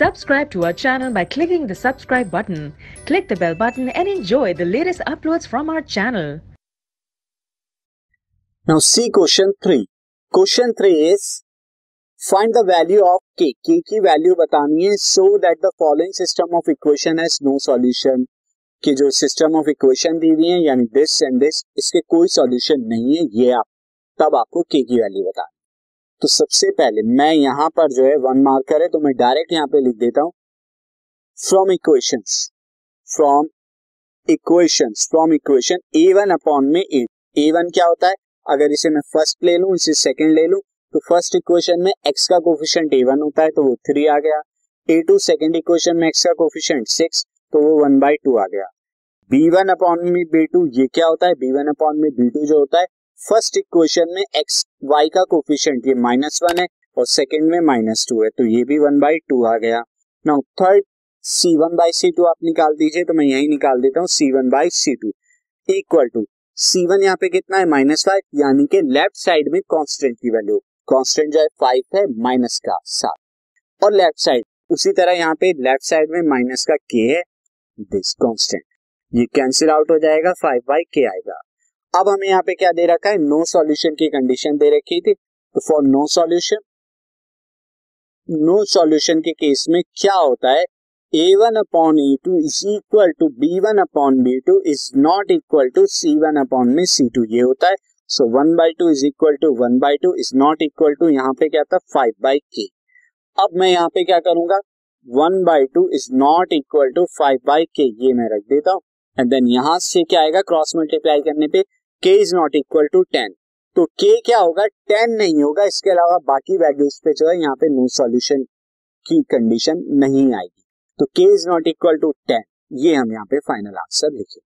Subscribe to our channel by clicking the subscribe button. Click the bell button and enjoy the latest uploads from our channel. Now see question 3. Question 3 is find the value of k. k की value बतानी है so that the following system of equation has no solution. कि जो system of equation दी हुई है यानी this and this इसके कोई solution नहीं है, ये आप तब आपको k की value बतानी. तो सबसे पहले मैं यहाँ पर जो है 1 मार्कर है तो मैं डायरेक्ट यहाँ पे लिख देता हूँ फ्रॉम इक्वेशन a1 अपॉन में a2. a1 क्या होता है, अगर इसे मैं फर्स्ट ले लूं इसे सेकंड ले लूं तो फर्स्ट इक्वेशन में x का कोफिशिएंट a1 होता है तो वो 3 आ गया. a2 सेकंड इक्वेशन में x का कोफिशिएंट 6 तो वो 1/2 आ गया. b1 अपॉन में b2 ये क्या होता है, b1 अपॉन में b2 जो होता है फर्स्ट इक्वेशन में एक्स वाई का कोफिशिएंट ये -1 है और सेकंड में -2 है तो ये भी 1/2 आ गया. नाउ थर्ड c1/c2 आप निकाल दीजिए तो मैं यही निकाल देता हूँ c1/c2 इक्वल टू c1 यहाँ पे कितना है -5 यानी कि लेफ्ट साइड में कांस्टेंट की वैल्यू कांस्टेंट जो है 5 है माइनस का 7 और लेफ्ट साइड उसी तरह यहाँ पे लेफ्ट साइड में माइनस का k है दिस कांस्टेंट ये कैंसिल आउट हो जाएगा 5/k आएगा. अब हमें यहाँ पे क्या दे रखा है नो सॉल्यूशन की कंडीशन दे रखी थी तो फॉर नो सॉल्यूशन के केस में क्या होता है a1 upon a2 is equal to b1 upon b2 is not equal to c1 upon में c2 ये होता है. So 1/2 is equal to 1/2 is not equal to यहाँ पे क्या था 5/k. अब मैं यहाँ पे क्या करूंगा 1/2 is not equal to 5/k ये मैं रख देता हूँ एंड देन यहाँ से क्या आएगा क्रॉस मल्टीप्लाई करने पे k is not equal to 10 तो k क्या होगा 10 नहीं होगा. इसके अलावा बाकी वैल्यूज पे जो है यहाँ पे नो सॉल्यूशन की कंडीशन नहीं आएगी तो k is not equal to 10 ये हम यहाँ पे फाइनल आंसर लिखेंगे.